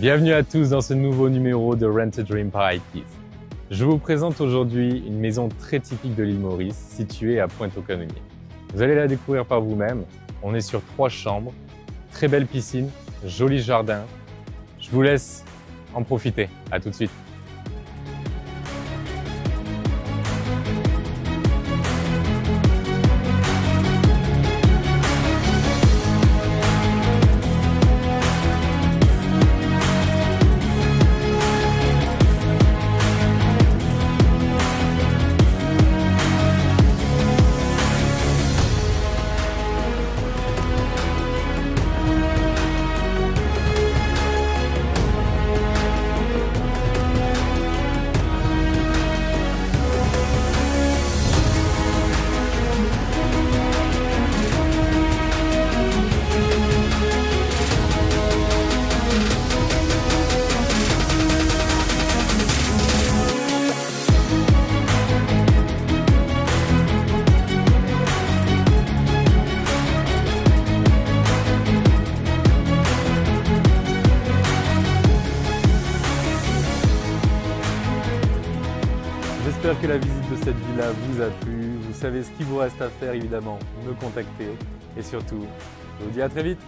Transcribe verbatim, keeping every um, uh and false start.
Bienvenue à tous dans ce nouveau numéro de Rent a Dream par iKeys. Je vous présente aujourd'hui une maison très typique de l'île Maurice, située à Pointe aux Canonniers. Vous allez la découvrir par vous-même. On est sur trois chambres, très belle piscine, joli jardin. Je vous laisse en profiter. À tout de suite. J'espère que la visite de cette villa vous a plu. Vous savez ce qu'il vous reste à faire, évidemment, me contacter. Et surtout, je vous dis à très vite.